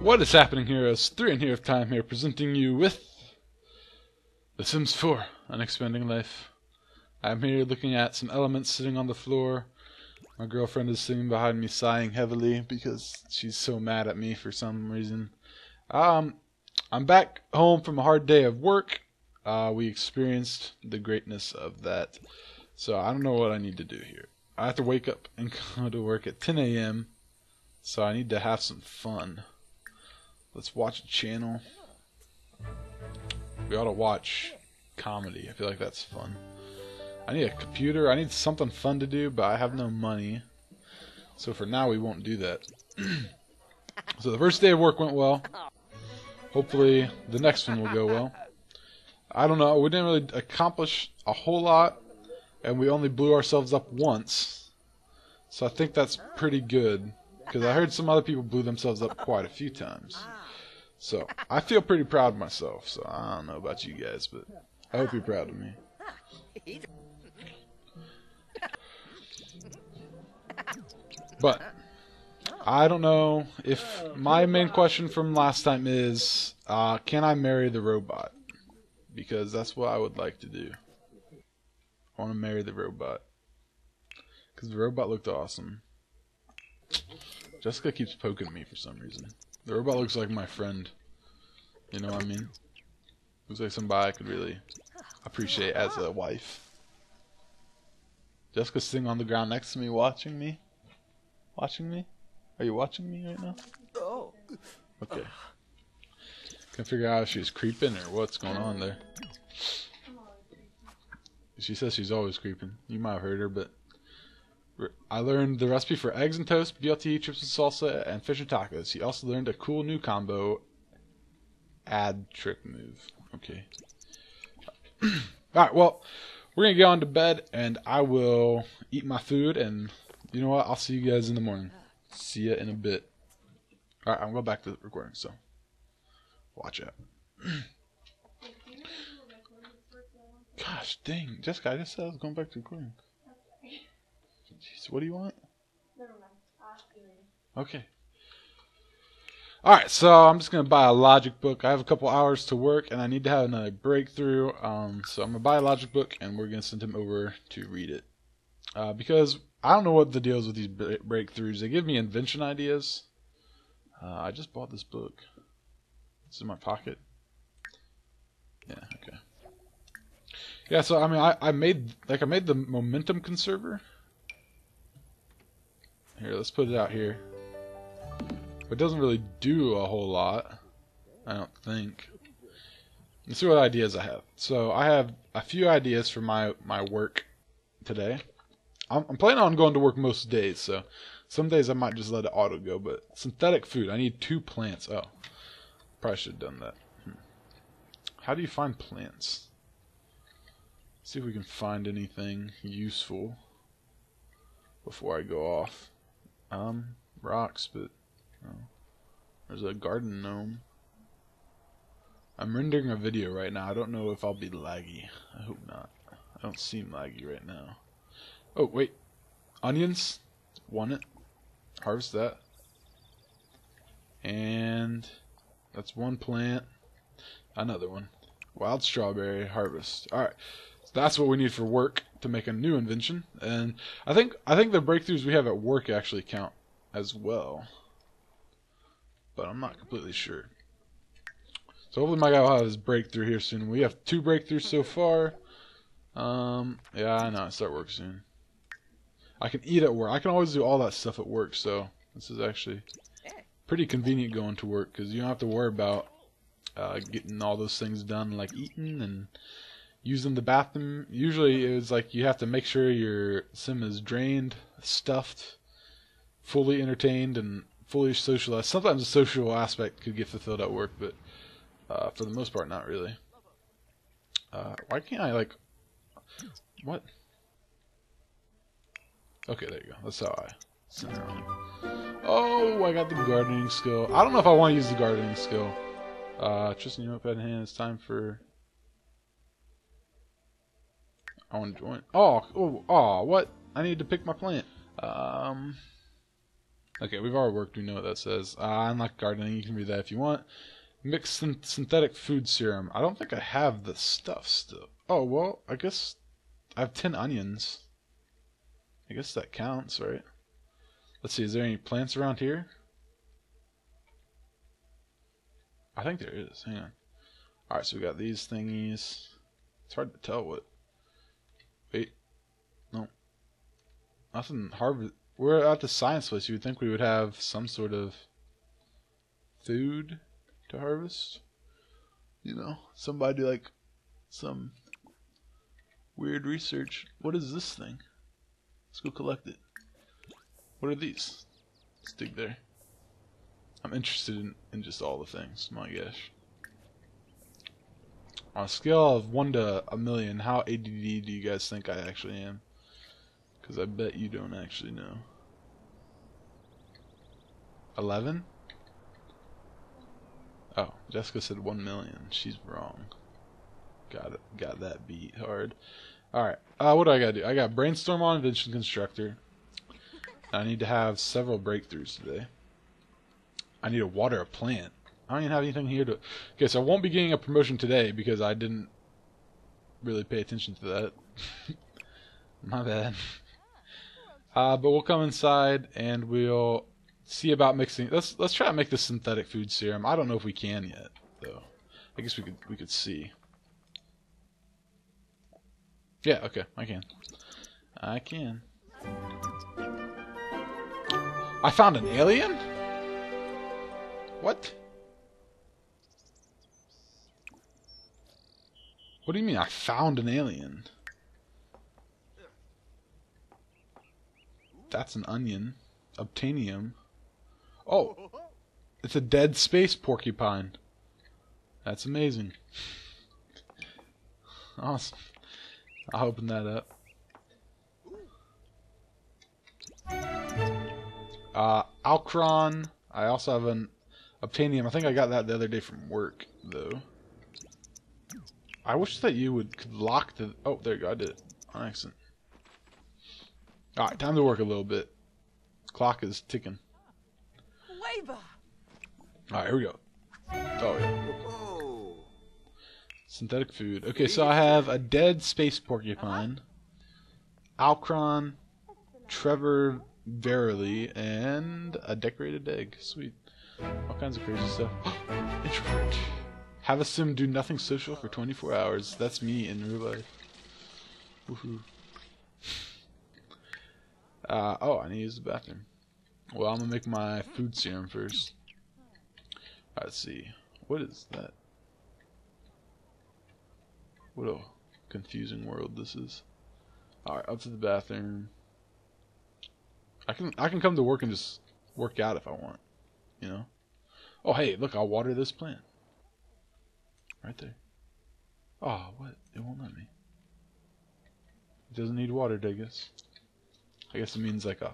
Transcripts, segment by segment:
What is happening, Heroes 3 and Here of Time here, presenting you with The Sims 4, Unexpending Life. I'm here looking at some elements sitting on the floor. My girlfriend is sitting behind me sighing heavily because she's so mad at me for some reason. I'm back home from a hard day of work. We experienced the greatness of that. So I don't know what I need to do here. I have to wake up and go to work at 10 a.m. So I need to have some fun. Let's watch a channel. We ought to watch comedy. I feel like that's fun. I need a computer. I need something fun to do, but I have no money. So for now, we won't do that. So the first day of work went well. Hopefully, the next one will go well. I don't know. We didn't really accomplish a whole lot, and we only blew ourselves up once. So I think that's pretty good, because I heard some other people blew themselves up quite a few times. So I feel pretty proud of myself, so I don't know about you guys, but I hope you're proud of me. But I don't know if my main question from last time is, can I marry the robot? Because that's what I would like to do. I want to marry the robot. Because the robot looked awesome. Jessica keeps poking me for some reason. The robot looks like my friend. You know what I mean? Looks like somebody I could really appreciate as a wife. Jessica's sitting on the ground next to me watching me. Watching me? Are you watching me right now? Oh. Okay. Can't figure out if she's creeping or what's going on there. She says she's always creeping. You might have heard her, but I learned the recipe for eggs and toast, BLT, chips and salsa, and fish and tacos. He also learned a cool new combo, add trick move. Okay. Alright, well, we're going to get on to bed, and I will eat my food, and you know what? I'll see you guys in the morning. See ya in a bit. Alright, I'm going back to the recording, so watch out. Gosh, dang. Jessica, I just said I was going back to recording. Jeez, what do you want? Never mind. I'll ask you later. Okay. Alright, so I'm just going to buy a logic book. I have a couple hours to work, and I need to have another breakthrough. So I'm going to buy a logic book, and we're going to send him over to read it. Because I don't know what the deal is with these breakthroughs. They give me invention ideas. I just bought this book. It's in my pocket. Yeah, okay. Yeah, so I mean, I made the momentum conserver. Here, let's put it out here. It doesn't really do a whole lot, I don't think. Let's see what ideas I have. So I have a few ideas for my work today. I'm planning on going to work most days, so some days I might just let it auto go. But synthetic food, I need 2 plants. Oh, probably should have done that. How do you find plants? Let's see if we can find anything useful before I go off. Rocks, but oh. There's a garden gnome. I'm rendering a video right now. I don't know if I'll be laggy. I hope not. I don't seem laggy right now. Oh, wait. Onions. Want it. Harvest that. And that's one plant. Another one. Wild strawberry harvest. Alright. So that's what we need for work to make a new invention. And I think the breakthroughs we have at work actually count as well. But I'm not completely sure. So hopefully my guy will have his breakthrough here soon. We have 2 breakthroughs so far. Yeah, I know. I start work soon. I can eat at work. I can always do all that stuff at work. So this is actually pretty convenient going to work, because you don't have to worry about getting all those things done, like eating and using the bathroom. Usually it was like you have to make sure your sim is drained, stuffed, fully entertained, and fully socialized. Sometimes the social aspect could get fulfilled at work, but for the most part, not really. Why can't I, like, what? Okay, there you go. That's how I send it on. Oh, I got the gardening skill. I don't know if I want to use the gardening skill. Tristan, your notepad in hand. It's time for. I want to join. Oh, what? I need to pick my plant. Okay, we've already worked. We know what that says. Unlock gardening. You can read that if you want. Mixed synthetic food serum. I don't think I have the stuff still. Oh, well, I guess I have 10 onions. I guess that counts, right? Let's see, is there any plants around here? I think there is. Hang on. Alright, so we got these thingies. It's hard to tell what. Wait. No. Nothing harvest. We're at the science place. You would think we would have some sort of food to harvest. You know, somebody like some weird research. What is this thing? Let's go collect it. What are these? Let's dig there. I'm interested in just all the things. My gosh. On a scale of 1 to 1,000,000, how ADD do you guys think I actually am? Because I bet you don't actually know. 11? Oh, Jessica said 1,000,000. She's wrong. Got that beat hard. Alright, what do I gotta do? I got brainstorm on Invention Constructor. I need to have several breakthroughs today. I need to water a plant. I don't even have anything here to... Okay, so I won't be getting a promotion today because I didn't really pay attention to that. My bad. But we'll come inside and we'll see about mixing... Let's try to make the synthetic food serum. I don't know if we can yet, though. I guess we could see. Yeah, okay, I can. I can. I found an alien? What? What do you mean I found an alien? That's an onion. Obtainium. Oh! It's a dead space porcupine. That's amazing. Awesome. I'll open that up. Alcron. I also have an Obtainium. I think I got that the other day from work, though. I wish that you could lock the... Oh, there you go. I did it. On accident. Alright, time to work a little bit. Clock is ticking. Alright, here we go. Oh, yeah. Synthetic food. Okay, so I have a dead space porcupine. Alcron. Trevor Verily. And a decorated egg. Sweet. All kinds of crazy stuff. Introvert. Have a sim do nothing social for 24 hours. That's me in real life. Woohoo. Oh, I need to use the bathroom. Well, I'm gonna make my food serum first. Alright, let's see. What is that? What a confusing world this is. Alright, up to the bathroom. I can come to work and just work out if I want. You know? Oh, hey, look, I'll water this plant. Right there. Oh, what? It won't let me. It doesn't need watered, I guess. I guess it means like a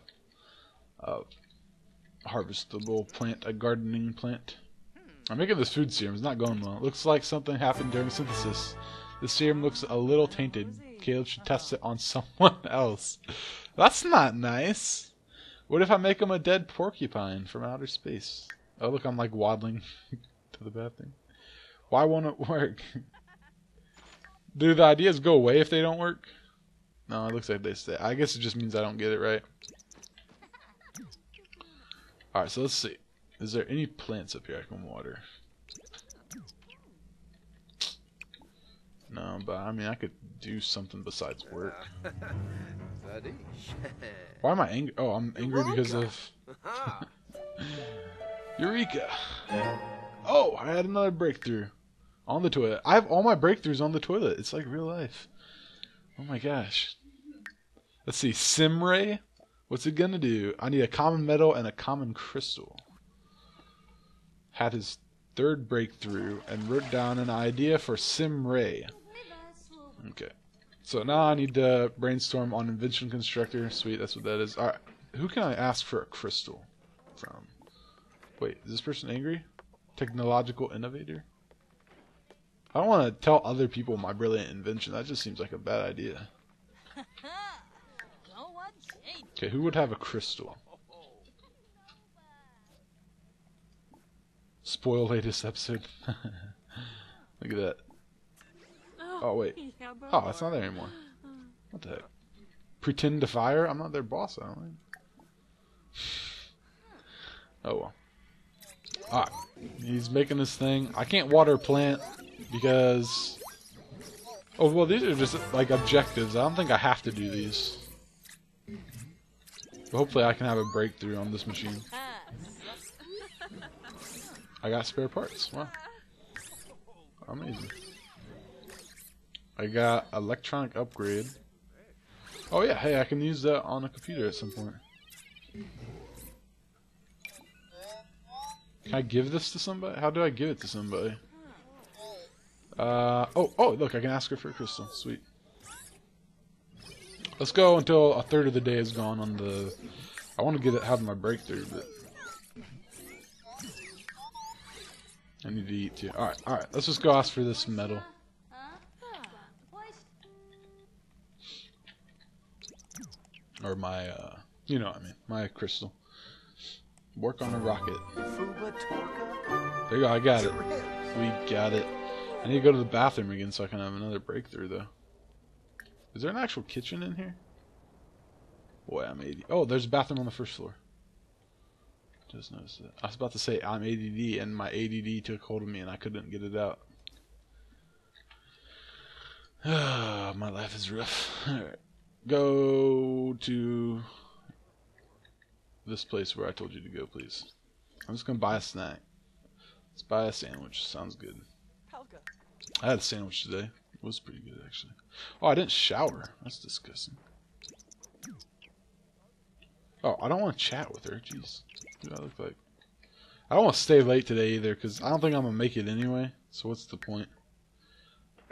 harvestable plant, a gardening plant. I'm making this food serum. It's not going well. It looks like something happened during synthesis. The serum looks a little tainted. Caleb should test it on someone else. That's not nice. What if I make him a dead porcupine from outer space? Oh, look, I'm like waddling to the bathroom. Why won't it work? Do the ideas go away if they don't work? No, it looks like they stay. I guess it just means I don't get it right. Alright, so let's see. Is there any plants up here I can water? No, but I mean I could do something besides work. Why am I angry? Oh, I'm angry because of... Eureka! Oh, I had another breakthrough. On the toilet. I have all my breakthroughs on the toilet. It's like real life. Oh my gosh. Let's see. Simray? What's it gonna do? I need a common metal and a common crystal. Had his third breakthrough and wrote down an idea for Simray. Okay. So now I need to brainstorm on Invention Constructor. Sweet, that's what that is. Alright. Who can I ask for a crystal from? Wait, is this person angry? Technological innovator? I don't want to tell other people my brilliant invention. That just seems like a bad idea. Okay, who would have a crystal? spoil latest episode. Look at that. Oh, wait. Oh, it's not there anymore. What the heck? Pretend to fire? I'm not their boss, I don't think. Oh, well. Alright. He's making this thing. I can't water a plant because... Oh, well, these are just, like, objectives. I don't think I have to do these. But hopefully I can have a breakthrough on this machine. I got spare parts. Wow. Amazing. I got electronic upgrade. Oh, yeah. Hey, I can use that on a computer at some point. Can I give this to somebody? How do I give it to somebody? Oh, look, I can ask her for a crystal. Sweet. Let's go until a third of the day is gone on the... I want to get it, have my breakthrough, but... I need to eat, too. Alright, let's just go ask for this metal. Or my, you know what I mean, my crystal. Work on a rocket. There you go, I got it. We got it. I need to go to the bathroom again so I can have another breakthrough, though. Is there an actual kitchen in here? Boy, I'm ADD. Oh, there's a bathroom on the first floor. Just noticed that. I was about to say I'm ADD, and my ADD took hold of me, and I couldn't get it out. My life is rough. Alright. Go to this place where I told you to go, please. I'm just going to buy a snack. Let's buy a sandwich. Sounds good. I had a sandwich today. It was pretty good, actually. Oh, I didn't shower. That's disgusting. Oh, I don't want to chat with her. Jeez. What do I look like? I don't want to stay late today either, because I don't think I'm going to make it anyway. So what's the point?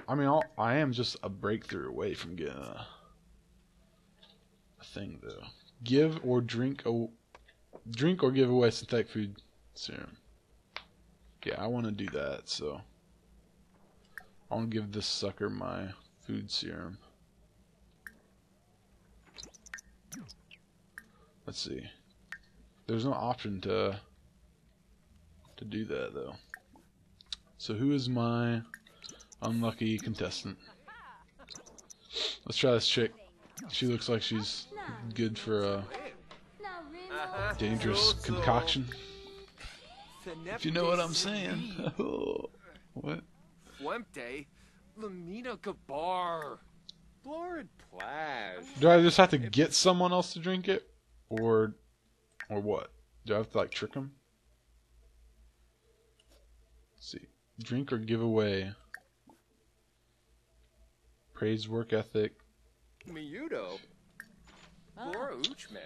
I mean, I am just a breakthrough away from getting a... thing though. Give or give away synthetic food serum. Yeah, I want to do that, so I want to give this sucker my food serum. Let's see. There's no option to do that though. So who is my unlucky contestant? Let's try this chick. She looks like she's good for a dangerous concoction. If you know what I'm saying. What? Do I just have to get someone else to drink it? Or what? Do I have to, like, trick them? Let's see. Drink or give away. Praise work ethic. Miyudo. Laura Uchme.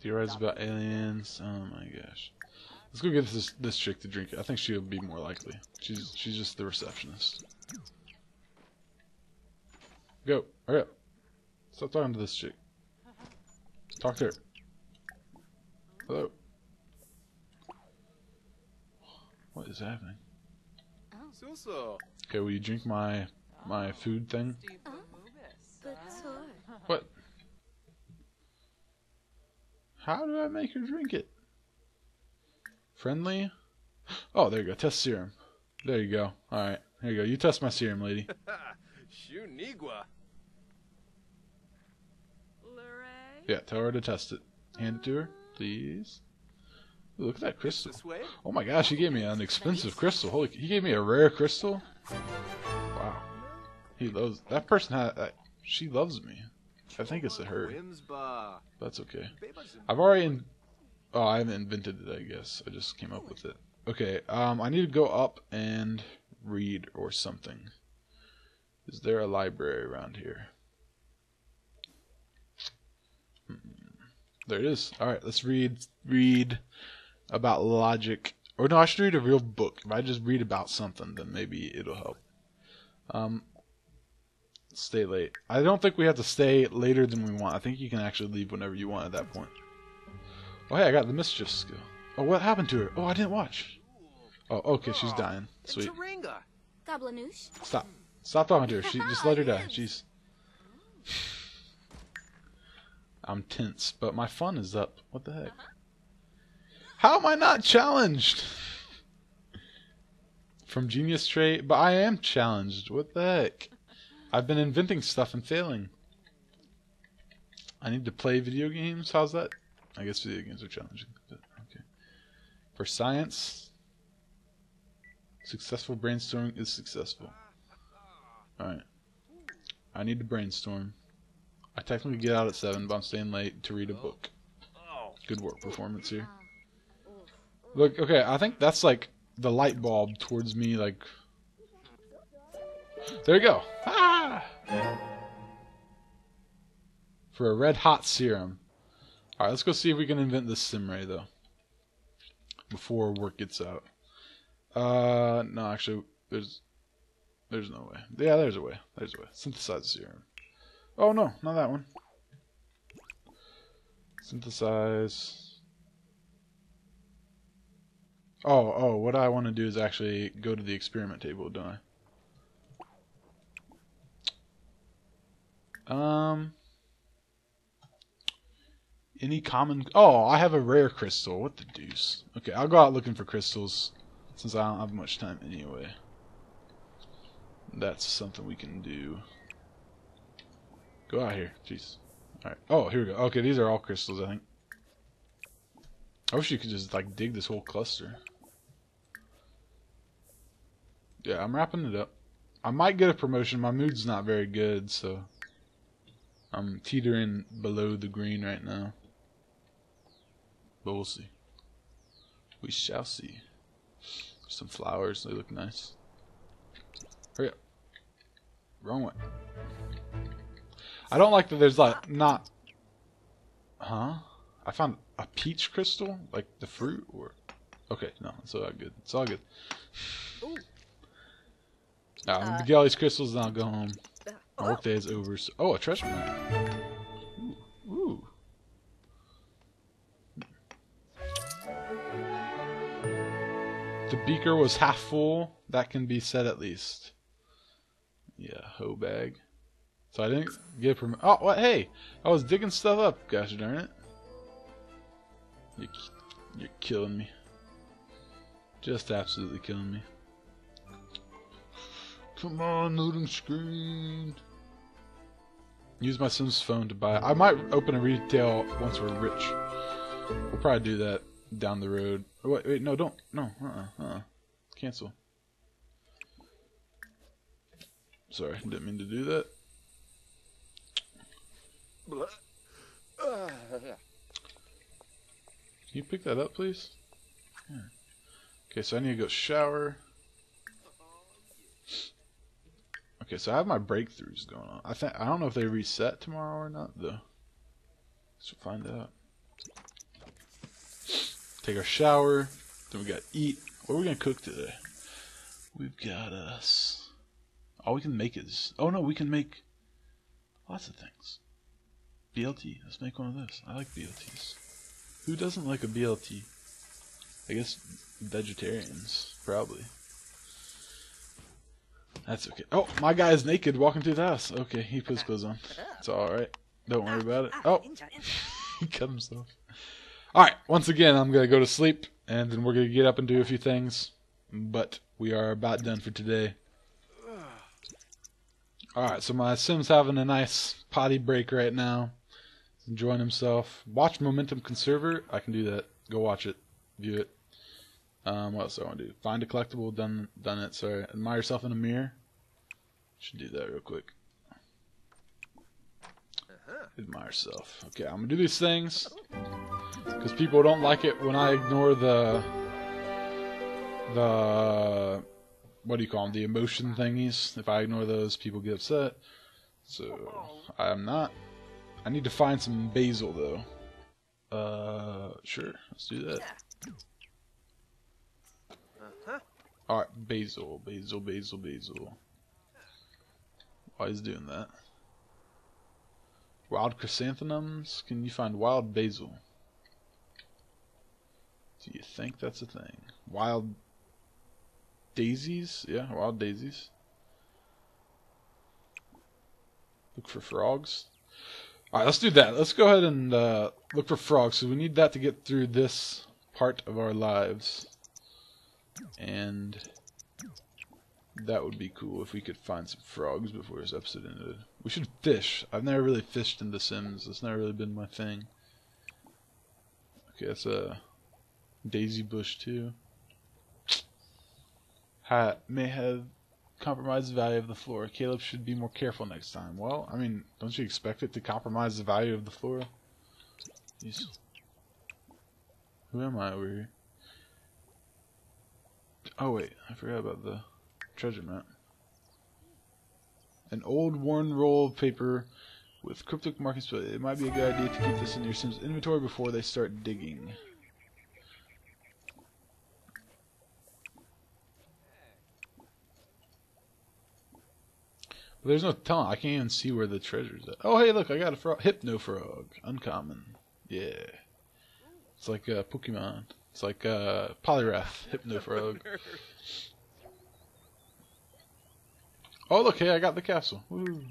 Theorize about aliens. Oh my gosh. Let's go get this chick to drink it. I think she'll be more likely. She's just the receptionist. Go. Hurry up. Stop talking to this chick. Talk to her. Hello. What is happening? Okay, will you drink my food thing? What? How do I make her drink it? Friendly? Oh, there you go. Test serum. There you go. Alright. There you go. You test my serum, lady. Yeah, tell her to test it. Hand it to her, please. Ooh, look at that crystal. Oh my gosh, he gave me an expensive crystal. Holy, he gave me a rare crystal? Wow. He loves that person. She loves me. I think it's a her. That's okay. I've already. I haven't invented it. I guess I just came up with it. Okay. I need to go up and read or something. Is there a library around here? There it is. All right. Let's read about logic. Or no, I should read a real book. If I just read about something, then maybe it'll help. Stay late. I don't think we have to stay later than we want. I think you can actually leave whenever you want at that point. Oh, hey, I got the mischief skill. Oh, what happened to her? Oh, I didn't watch. Oh, okay, she's dying. Sweet. Stop. Stop talking to her. Just let her die. Jeez. I'm tense, but my fun is up. What the heck? How am I not challenged? From genius trait, but I am challenged. What the heck? I've been inventing stuff and failing. I need to play video games. How's that? I guess video games are challenging. Okay. For science, successful brainstorming is successful. Alright. I need to brainstorm. I technically get out at 7, but I'm staying late to read a book. Good work performance here. Look, okay, I think that's like the light bulb towards me, like... There you go! Ah! For a red-hot serum. Alright, let's go see if we can invent this Simray, though. Before work gets out. No, actually, there's no way. Yeah, there's a way. There's a way. Synthesize serum. Oh, no, not that one. Synthesize... Oh, what I want to do is actually go to the experiment table, don't I? Any common... Oh, I have a rare crystal. What the deuce? Okay, I'll go out looking for crystals since I don't have much time anyway. That's something we can do. Go out here. Jeez. Alright. Oh, here we go. Okay, these are all crystals, I think. I wish you could just, like, dig this whole cluster. Yeah, I'm wrapping it up. I might get a promotion. My mood's not very good, so I'm teetering below the green right now. But we'll see. We shall see. Some flowers. They look nice. Hurry up. Wrong way. I don't like that there's, like, not... Huh? I found a peach crystal? Like the fruit? Or okay, no, it's all good. It's all good. I'm gonna get all these crystals and I'll go home. My workday is over. So oh, a treasure map. Ooh. Ooh. The beaker was half full. That can be said at least. Yeah, hoe bag. So I didn't get a permit. Oh, what? Hey! I was digging stuff up. Gosh darn it. You're killing me. Just absolutely killing me. Come on, loading screen. Use my Sims phone to buy. I might open a retail once we're rich. We'll probably do that down the road. Oh, wait, no, don't. No, Cancel. Sorry, didn't mean to do that. Can you pick that up, please? Yeah. Okay, so I need to go shower. Okay, so I have my breakthroughs going on. I don't know if they reset tomorrow or not, though. Let's find out. Take our shower. Then we gotta eat. What are we gonna cook today? We've got us. All we can make is. Oh no, we can make lots of things. BLT. Let's make one of those. I like BLTs. Who doesn't like a BLT? I guess vegetarians, probably. That's okay. Oh, my guy is naked walking through the house. Okay, he puts clothes on. It's alright. Don't worry about it. Oh, he cut himself. Alright, once again, I'm going to go to sleep, and then we're going to get up and do a few things. But we are about done for today. Alright, so my Sim's having a nice potty break right now. Enjoying himself. Watch Momentum Conserver. I can do that. Go watch it. View it. What else do I want to do? Find a collectible. Done it. Sorry. Admire yourself in a mirror. Should do that real quick. Admire yourself. Okay, I'm gonna do these things because people don't like it when I ignore the what do you call them? The emotion thingies. If I ignore those, people get upset. So I'm not. I need to find some basil, though. Sure. Let's do that. Alright, basil. Why is doing that? Wild chrysanthemums? Can you find wild basil? Do you think that's a thing? Wild daisies? Yeah, wild daisies. Look for frogs. Alright, let's do that. Let's go ahead and look for frogs. So we need that to get through this part of our lives, and that would be cool if we could find some frogs before this episode ended. We should fish. I've never really fished in The Sims. That's never really been my thing. Okay, that's a daisy bush too. Hat may have compromised the value of the floor. Caleb should be more careful next time. Well, I mean, don't you expect it to compromise the value of the floor? Jeez. Who am I over here? Oh wait, I forgot about the treasure map. An old worn roll of paper with cryptic markings, but it might be a good idea to keep this in your Sims inventory before they start digging. But there's no telling. I can't even see where the treasure's at. Oh hey, look, I got a frog. Hypnofrog. Uncommon. Yeah. It's like a Pokemon. It's like a Polyrath. Hypnofrog. Oh look, hey, I got the castle. Woo.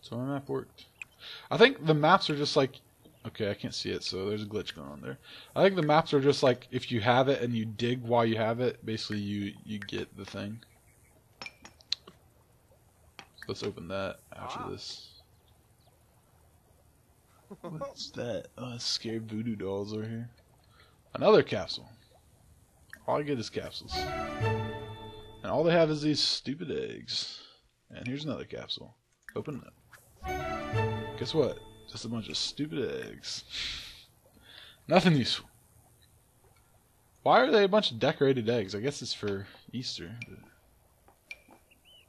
So my map worked. I think the maps are just like, okay, I can't see it, so there's a glitch going on there. I think the maps are just like, if you have it and you dig while you have it, basically you get the thing. Let's open that after this. What's that? Oh, scared voodoo dolls over here. Another capsule. All I get is capsules. And all they have is these stupid eggs. And here's another capsule. Open it up. Guess what? Just a bunch of stupid eggs. Nothing useful. Why are they a bunch of decorated eggs? I guess it's for Easter.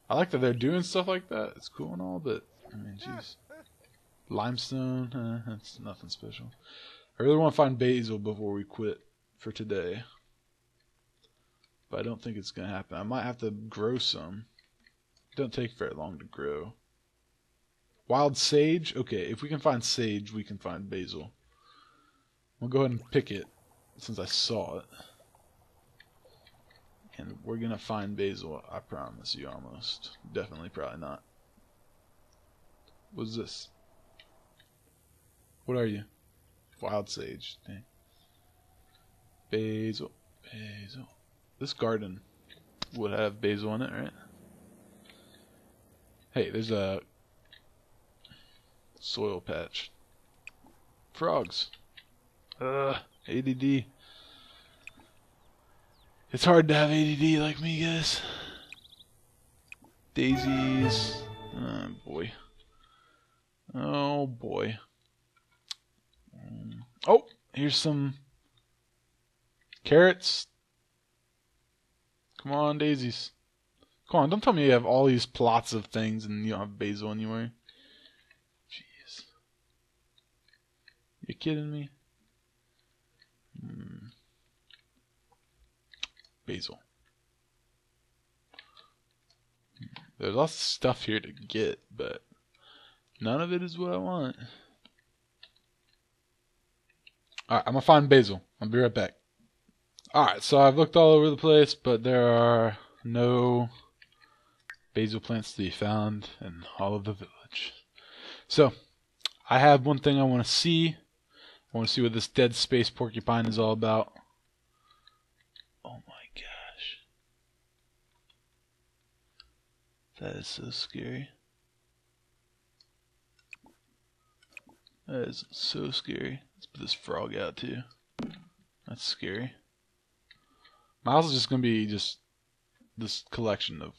I like that they're doing stuff like that. It's cool and all, but I mean, jeez. Limestone, that's nothing special. I really want to find basil before we quit for today, but I don't think it's gonna happen. I might have to grow some. It don't take very long to grow. Wild sage. Okay, if we can find sage, we can find basil. We'll go ahead and pick it since I saw it. And we're gonna find basil, I promise you. Almost definitely, probably not. What's this? What are you? Wild sage. Dang. Basil, basil. This garden would have basil in it, right? Hey, there's a soil patch. Frogs. ADD. It's hard to have ADD like me, guys. Daisies. Oh boy. Oh boy. Oh, here's some carrots. Come on, daisies. Come on, don't tell me you have all these plots of things and you don't have basil anywhere. Jeez. You kidding me? Hmm. Basil. There's lots of stuff here to get, but none of it is what I want. Alright, I'm gonna find basil. I'll be right back. Alright, so I've looked all over the place, but there are no basil plants to be found in all of the village. So, I have one thing I want to see. I want to see what this dead space porcupine is all about. That is so scary. That is so scary. Let's put this frog out too. That's scary. My house is just gonna be just this collection of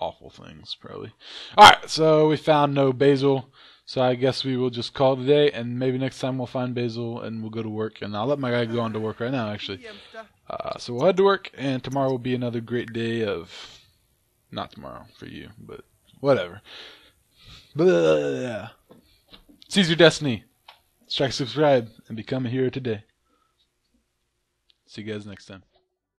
awful things, probably. Alright, so we found no basil, so I guess we will just call it a day, and maybe next time we'll find basil and we'll go to work. And I'll let my guy go on to work right now, actually. So we'll head to work, and tomorrow will be another great day of... Not tomorrow for you, but whatever. Blah. Seize your destiny. Strike, subscribe, and become a hero today. See you guys next time.